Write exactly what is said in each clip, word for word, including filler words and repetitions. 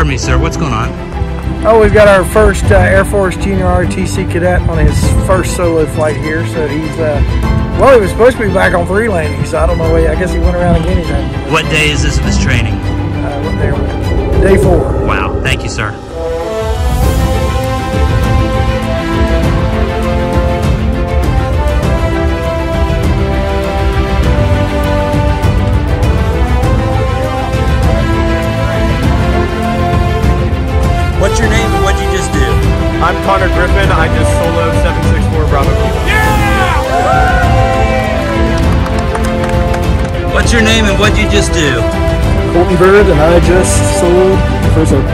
Pardon me, sir. What's going on? Oh, we've got our first uh, Air Force Junior R O T C cadet on his first solo flight here. So he's, uh, well, he was supposed to be back on three landing, so I don't know. I guess he went around again today. What day is this of his training? Uh, what day was it? Day four. Wow. Thank you, sir. What's your name and what'd you just do? I'm Connor Griffin. I just soloed seven six four Bravo Kilo. Yeah! What's your name and what'd you just do? Colton Bird, and I just soloed first open.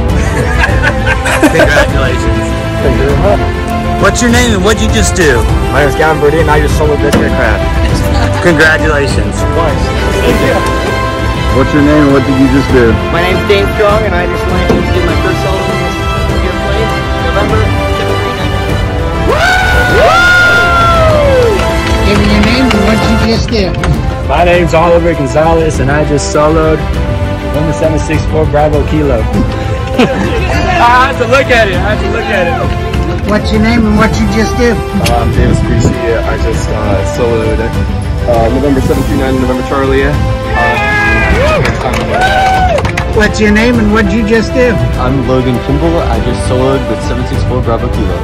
Congratulations. Thank you very much. What's your name and what'd you just do? My name is Gavin Birdie, and I just soloed this aircraft. Congratulations. Twice. Thank you. What's your name and what did you just do? My name's Dane Strong, and I just landed and did my first solo in this airplane, November seven twenty-nine. Woo! Give me your name and what you just did. My name's Oliver Gonzalez, and I just soloed number seven six four Bravo Kilo. I had to look at it. I had to look at it. What's your name and what you just did? Uh, I'm James Gracie. I just uh, soloed uh, November seven twenty-nine and November Charlie. Uh, What's your name and what'd you just do? I'm Logan Kimball. I just soloed with seven six four Bravo Kilo.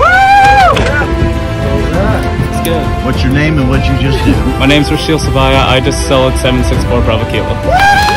Woo! That's good. What's your name and what'd you just do? My name's Rashil Sabaya. I just soloed seven six four Bravo Kilo. Woo!